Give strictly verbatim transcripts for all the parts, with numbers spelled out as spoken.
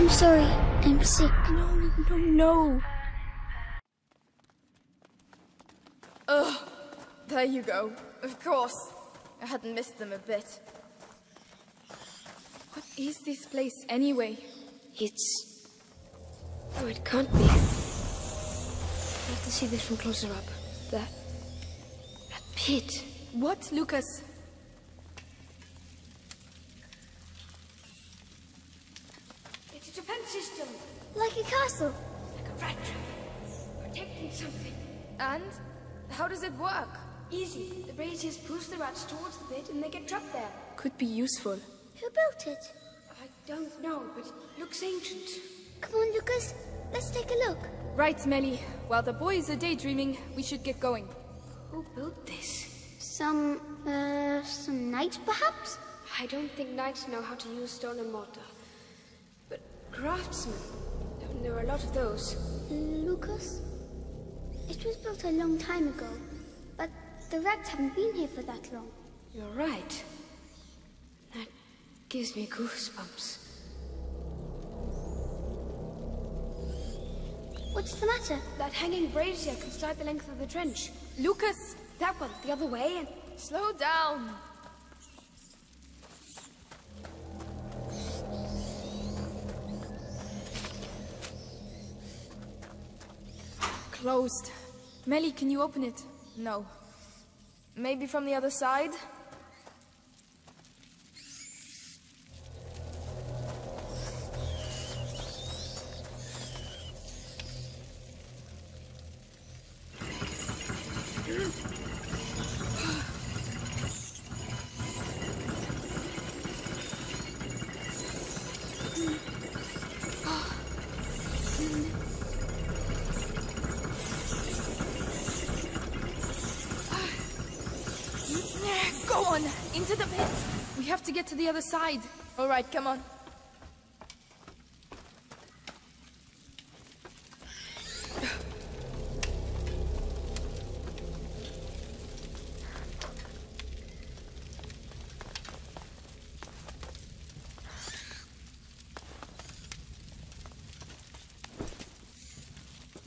I'm sorry. I'm sick. No, no, no. Ugh. There you go. Of course. I hadn't missed them a bit. What is this place anyway? It's... Oh, it can't be. I have to see this from closer up. That... that pit. What, Lucas? It's a defense system. Like a castle. Like a rat trap. Protecting something. And? How does it work? Easy. The braziers push the rats towards the pit and they get trapped there. Could be useful. Who built it? I don't know, but it looks ancient. Come on, Lucas. Let's take a look. Right, Melly. While the boys are daydreaming, we should get going. Who built this? Some, uh, some knights, perhaps? I don't think knights know how to use stone and mortar. But craftsmen, there are a lot of those. Lucas? It was built a long time ago, but the rats haven't been here for that long. You're right. That gives me goosebumps. What's the matter? That hanging brazier can slide the length of the trench. Lucas, that one, the other way, and... Slow down! Closed. Melly, can you open it? No. Maybe from the other side? To the other side. All right, come on.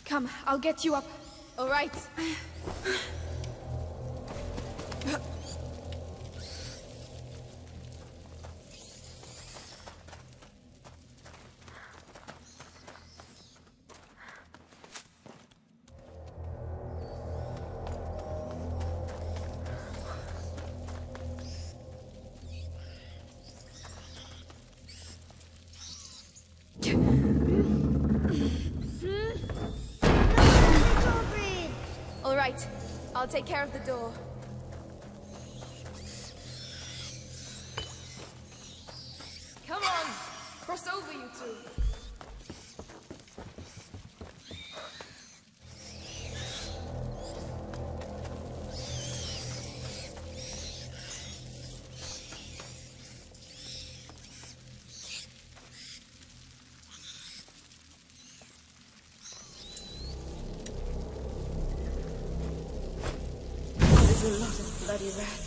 Come, I'll get you up. All right. I'll take care of the door. Come on! Cross over, you two! Bloody rats.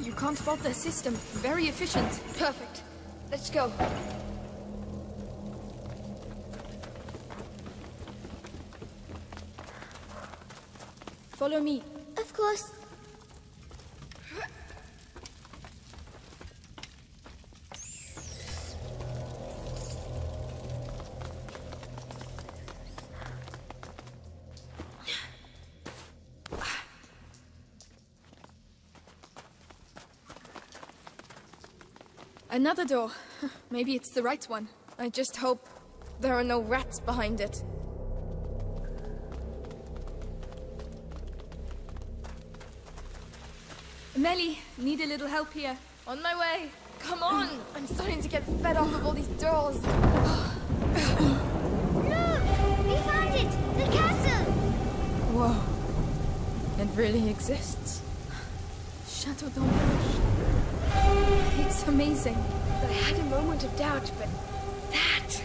You can't fault their system. Very efficient. Perfect. Let's go. Follow me. Of course. Another door. Maybe it's the right one. I just hope there are no rats behind it. Melly, need a little help here. On my way. Come on! I'm starting to get fed up of all these doors. Look! We found it! The castle! Whoa. It really exists. Château d'Ombrage. It's amazing. I had a moment of doubt, but that...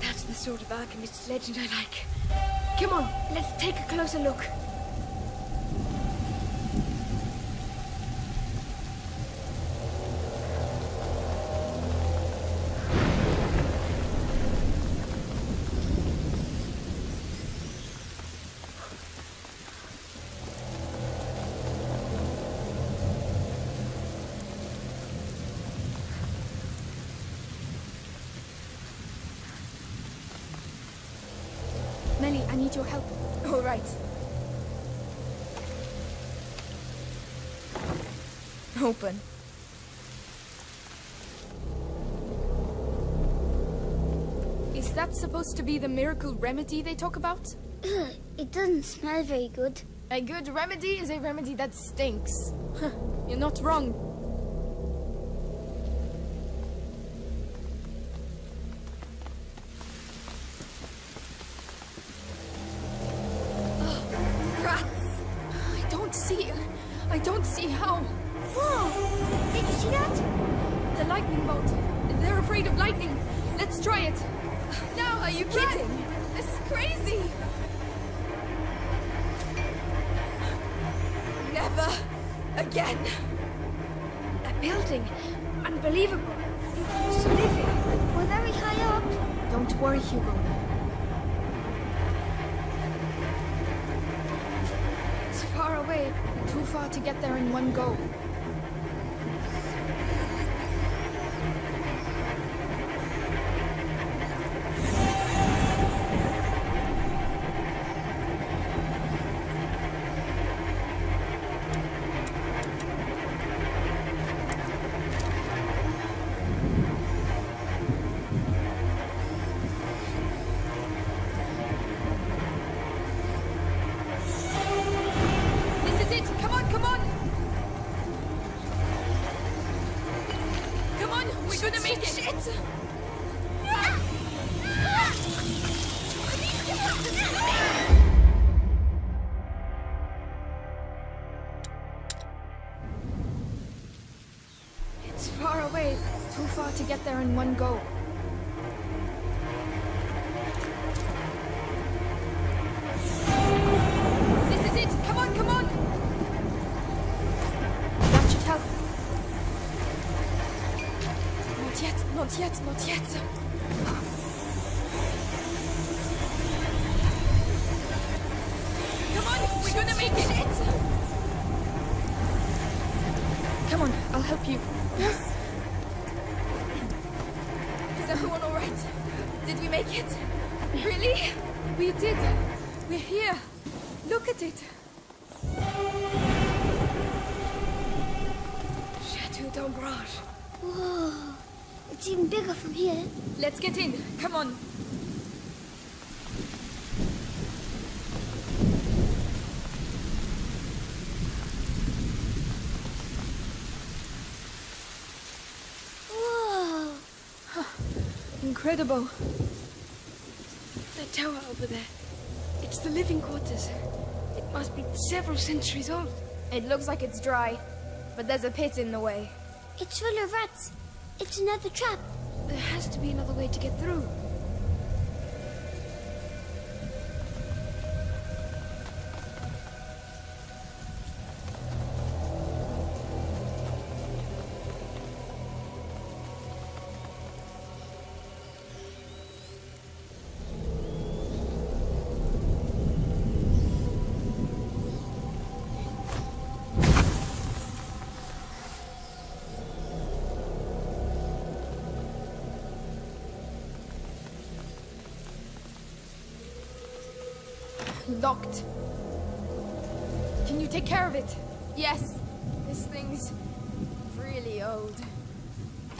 That's the sort of alchemist's legend I like. Come on, let's take a closer look. Melly, I need your help. All right. Open. Is that supposed to be the miracle remedy they talk about? It doesn't smell very good. A good remedy is a remedy that stinks. You're not wrong. I don't see how. Whoa! Did you see that? The lightning bolt. They're afraid of lightning. Let's try it. Now, are you Run. kidding? This is crazy. Never again. A building. Unbelievable. It's living. We're very high up. Don't worry, Hugo. It's far away. Too far to get there in one go. It's far away, too far to get there in one go. Not yet, not yet. Come on, we're gonna make it. Come on, I'll help you. Yes. Is everyone all right? Did we make it? Really? We did. We're here. Look at it. Château d'Ombrage. Whoa. It's even bigger from here. Let's get in. Come on. Whoa! Huh. Incredible. That tower over there. It's the living quarters. It must be several centuries old. It looks like it's dry, but there's a pit in the way. It's full of rats. It's another trap. There has to be another way to get through. Locked. Can you take care of it? Yes. This thing's really old.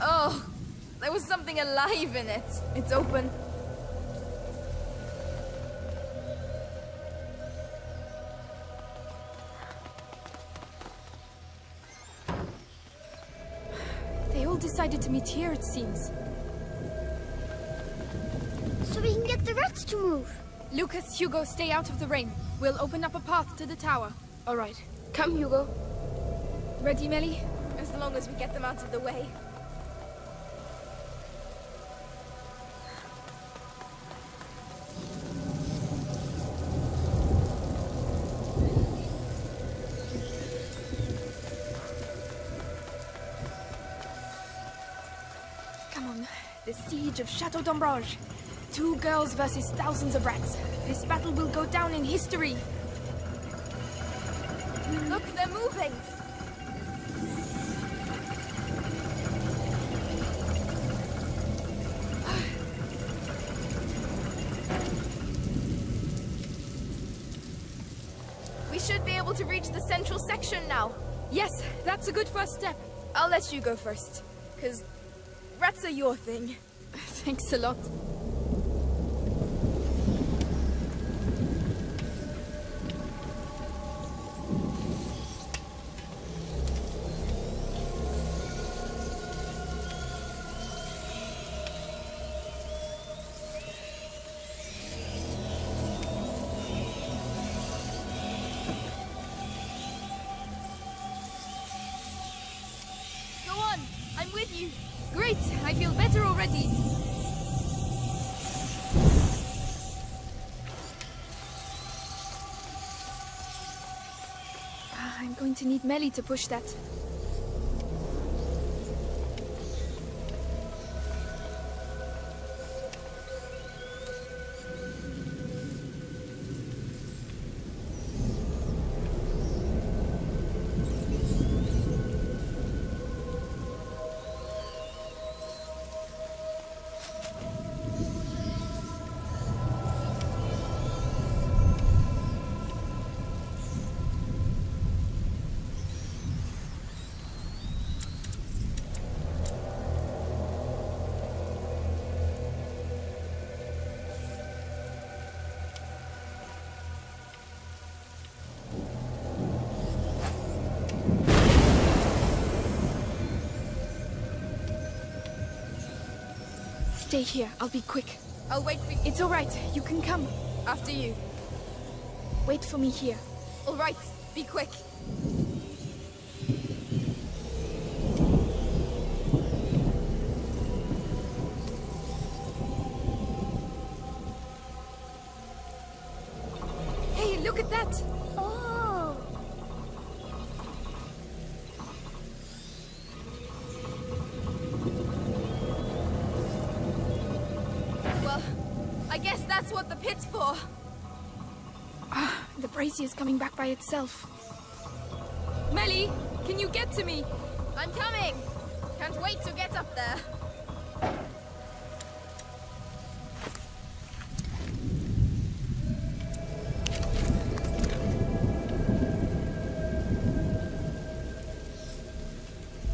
Oh, there was something alive in it. It's open. They all decided to meet here, it seems. So we can get the rats to move. Lucas, Hugo, stay out of the rain. We'll open up a path to the tower. All right. Come, Hugo. Ready, Melly? As long as we get them out of the way. Come on, the siege of Château d'Ombrage. Two girls versus thousands of rats. This battle will go down in history. Look, they're moving. We should be able to reach the central section now. Yes, that's a good first step. I'll let you go first, because rats are your thing. Thanks a lot. Great! I feel better already! Ah, I'm going to need Melly to push that. Stay here, I'll be quick. I'll wait for you. It's alright, you can come. After you. Wait for me here. Alright, be quick. Hey, look at that! Oh! I guess that's what the pit's for. Ah, the brazier's coming back by itself. Melly, can you get to me? I'm coming. Can't wait to get up there.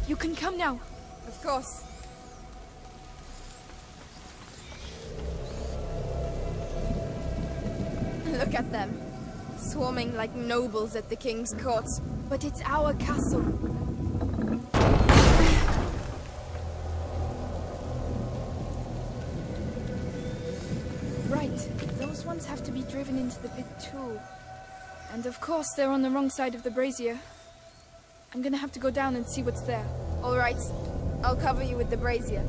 You can come now. Of course. Look at them, swarming like nobles at the king's court. But it's our castle. Right, those ones have to be driven into the pit too. And of course they're on the wrong side of the brazier. I'm gonna have to go down and see what's there. All right, I'll cover you with the brazier.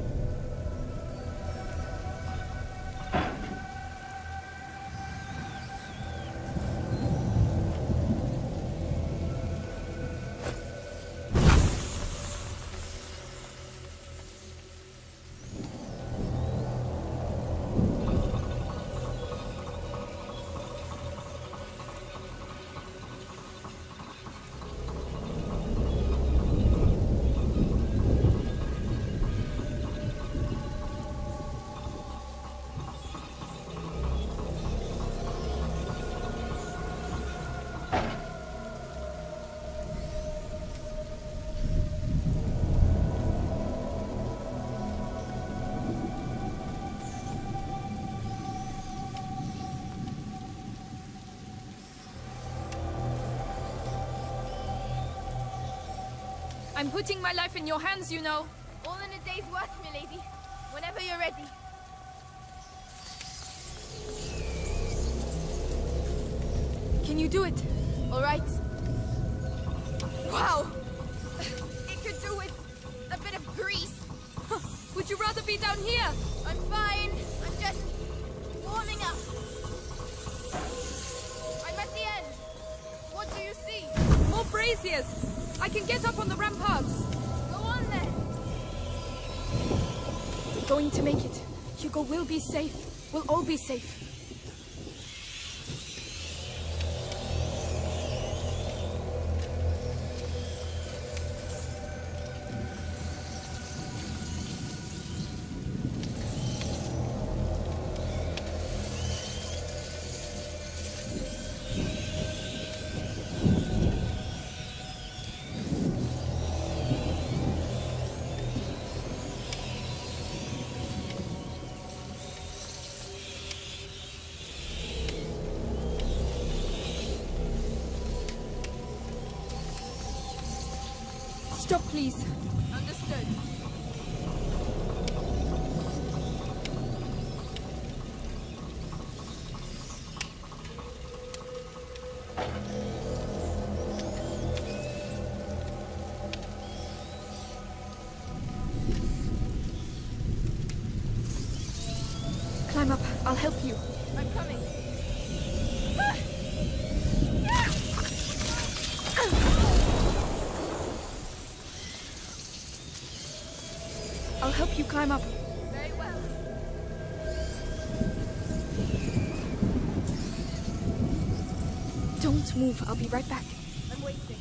I'm putting my life in your hands, you know. All in a day's worth, milady. Whenever you're ready. Can you do it? All right. Wow! It could do with a bit of grease. Would you rather be down here? I'm fine. I'm just warming up. I'm at the end. What do you see? More braziers! I can get up on the ramparts! Go on then! going to make it. Hugo will be safe. We'll all be safe. Stop, please. Understood. Climb up. I'll help you. I'm coming. Help you climb up. Very well. Don't move. I'll be right back. I'm waiting.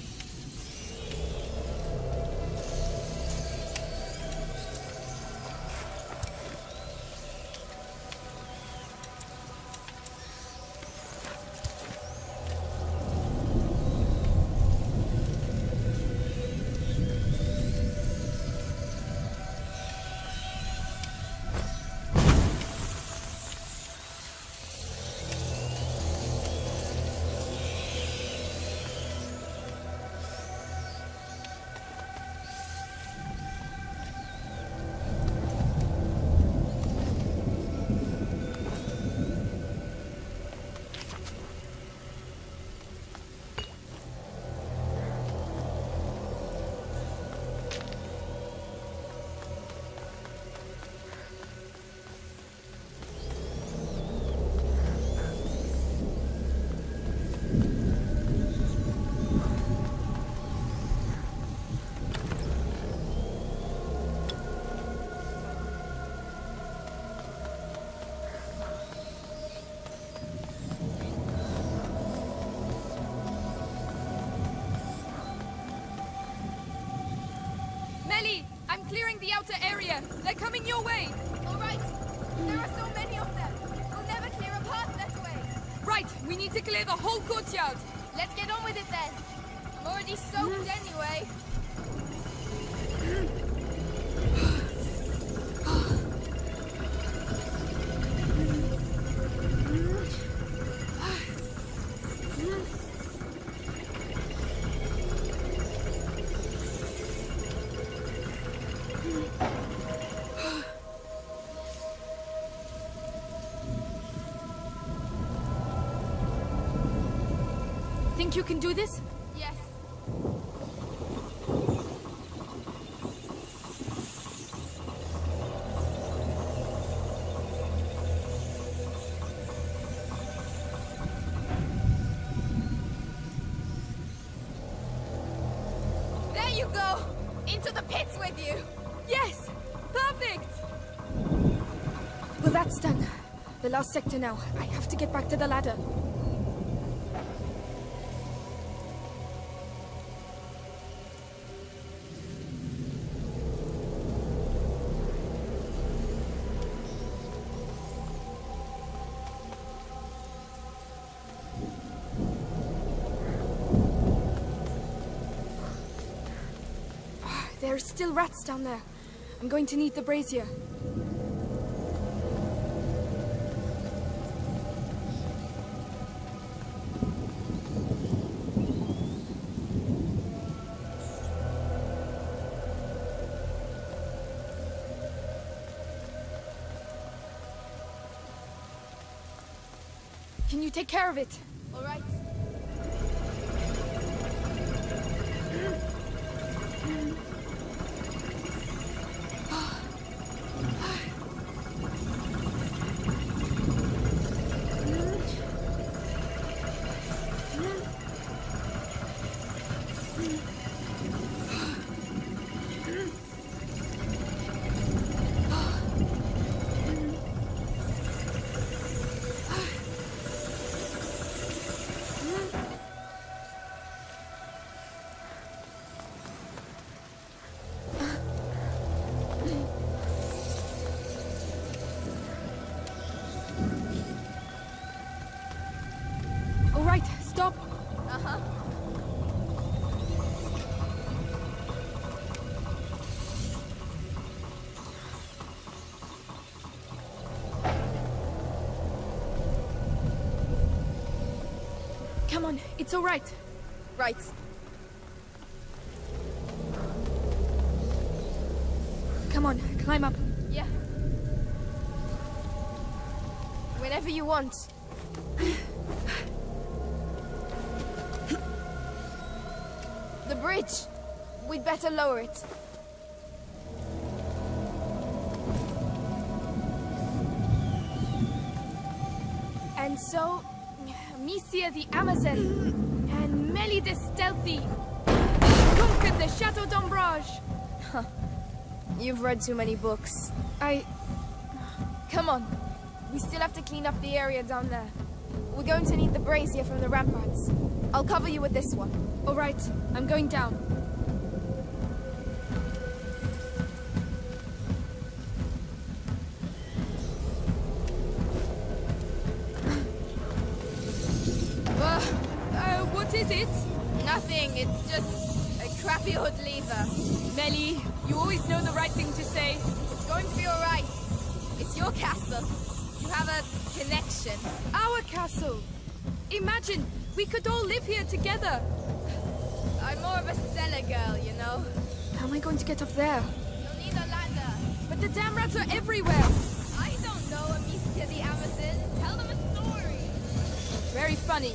I'm clearing the outer area. They're coming your way. All right. There are so many of them. We'll never clear a path that way. Right. We need to clear the whole courtyard. Let's get on with it then. I'm already soaked anyway. Think you can do this? Yes. There you go! Into the pits with you! Yes! Perfect! Well, that's done. The last sector now. I have to get back to the ladder. There are still rats down there. I'm going to need the brazier. Can you take care of it? All right. Come on, it's all right. Right. Come on, climb up. Yeah. Whenever you want. The bridge. We'd better lower it. And so, Misia the Amazon and Meli the Stealthy conquered the Château d'Ombrage. Huh. You've read too many books. I... Come on. We still have to clean up the area down there. We're going to need the brazier from the ramparts. I'll cover you with this one. All right. I'm going down. It's just a crappy old lever. Meli, you always know the right thing to say. It's going to be all right. It's your castle. You have a connection. Our castle. Imagine, we could all live here together. I'm more of a cellar girl, you know. How am I going to get up there? You'll need a ladder. But the damn rats are everywhere. I don't know, Amicia the Amazon. Tell them a story. Very funny.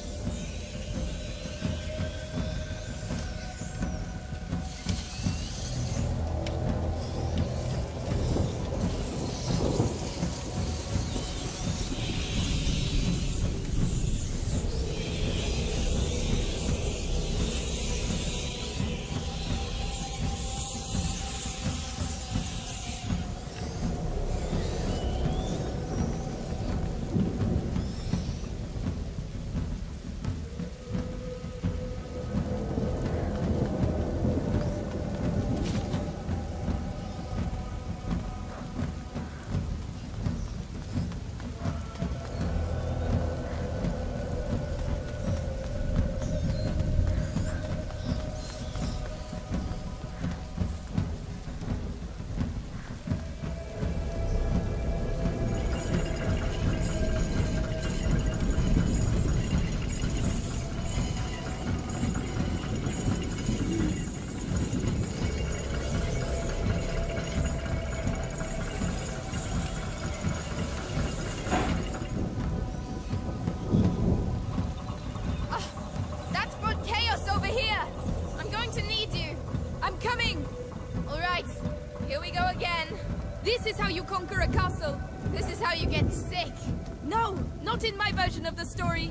Of the story.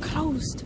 Closed.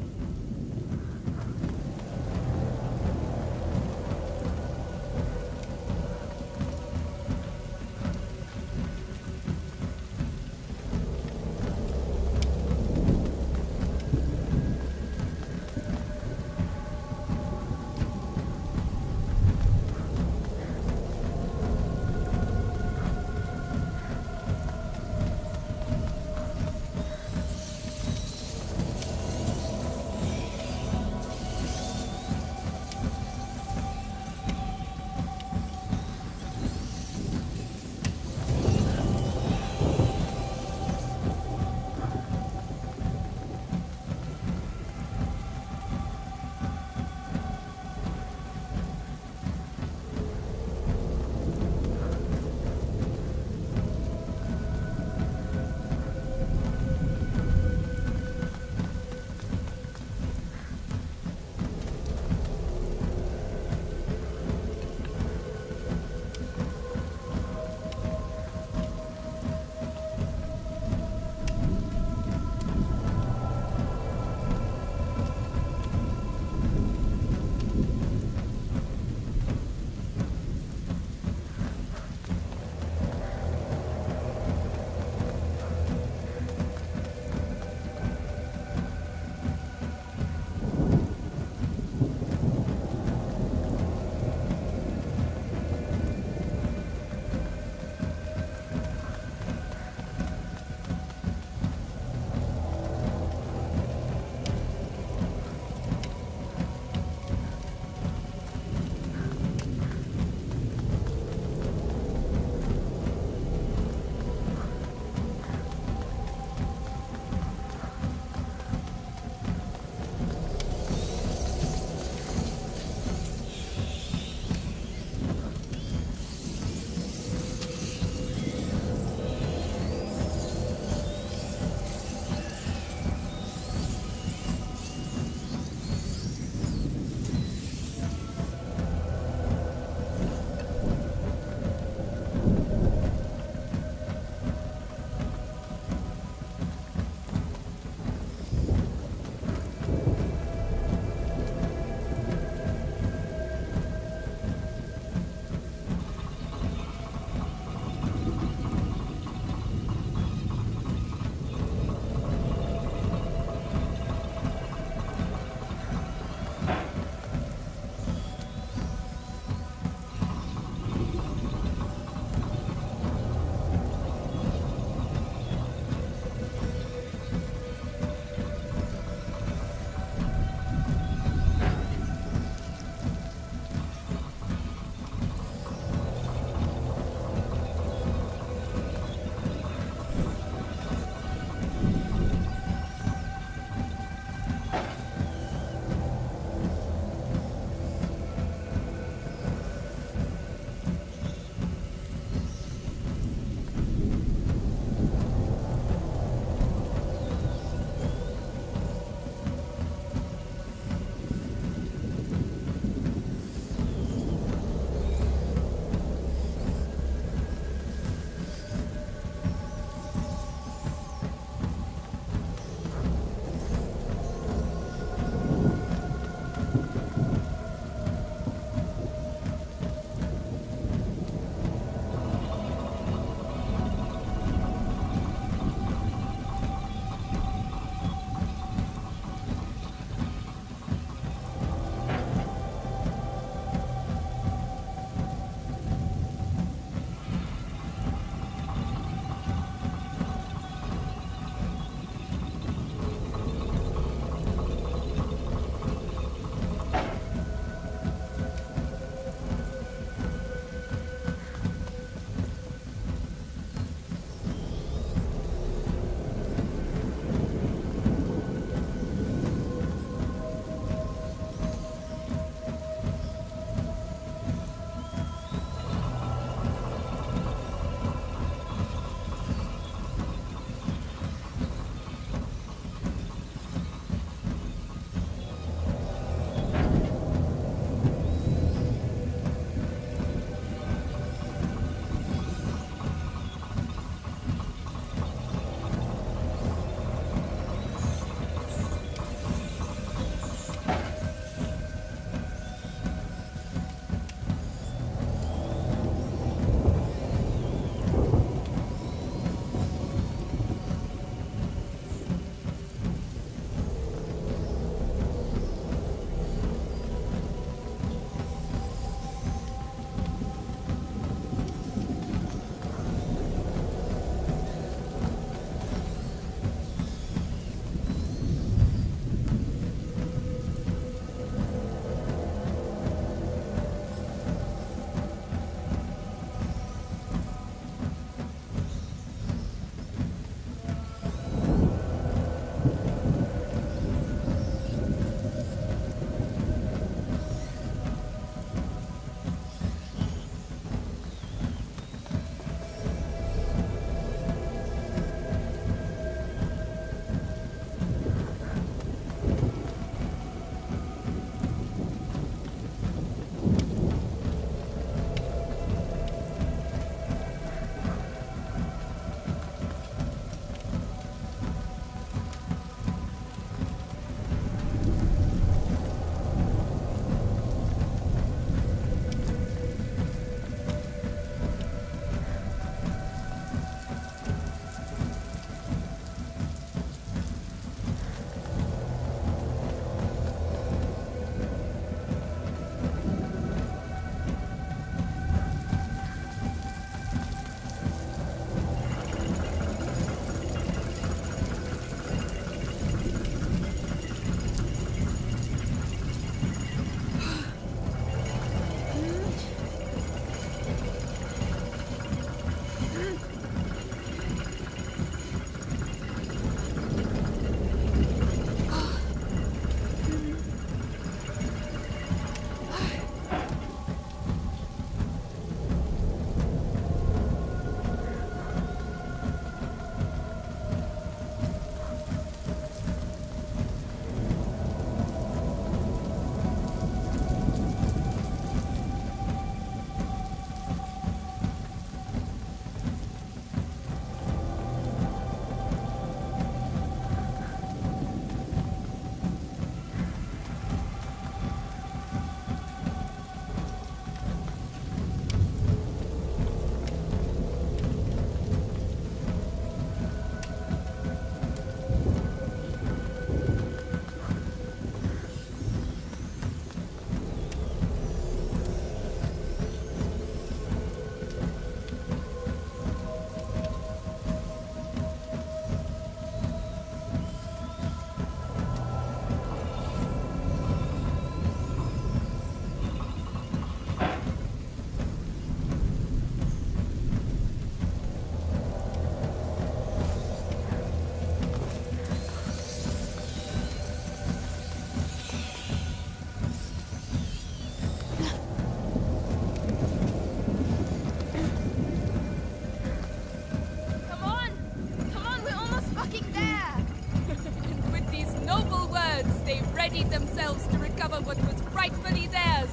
allied themselves to recover what was rightfully theirs.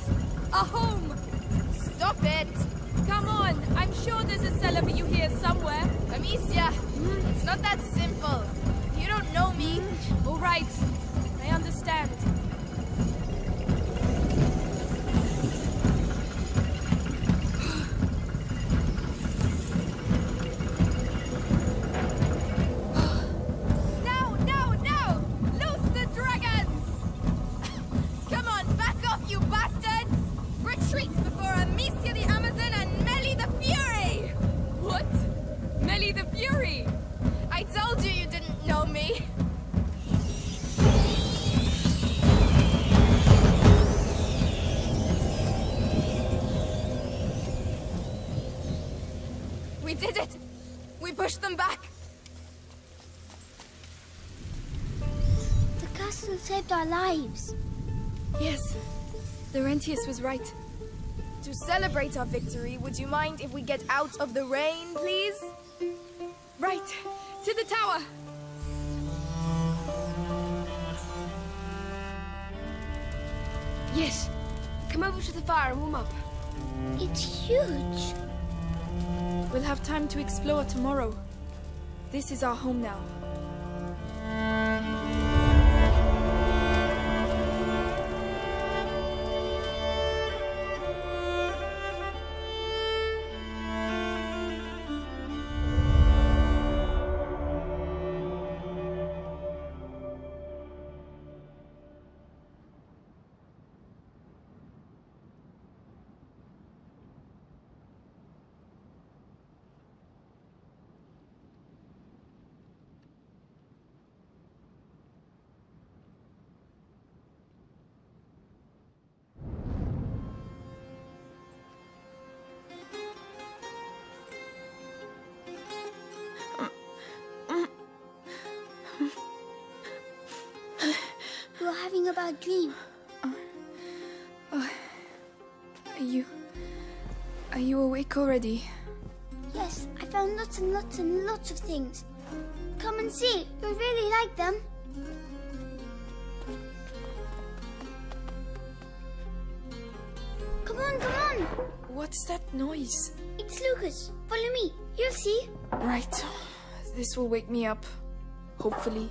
A home! Stop it! Come on, I'm sure there's a cellar for you here somewhere. Amicia, mm. It's not that simple. You don't know me. Mm. All right, I understand. Our lives. Yes, Laurentius was right. To celebrate our victory, would you mind if we get out of the rain, please? Right, to the tower! Yes, come over to the fire and warm up. It's huge. We'll have time to explore tomorrow. This is our home now. Having a bad dream. Oh. Oh. Are you... Are you awake already? Yes, I found lots and lots and lots of things. Come and see, you'll really like them. Come on, come on! What's that noise? It's Lucas. Follow me, you'll see. Right. This will wake me up. Hopefully.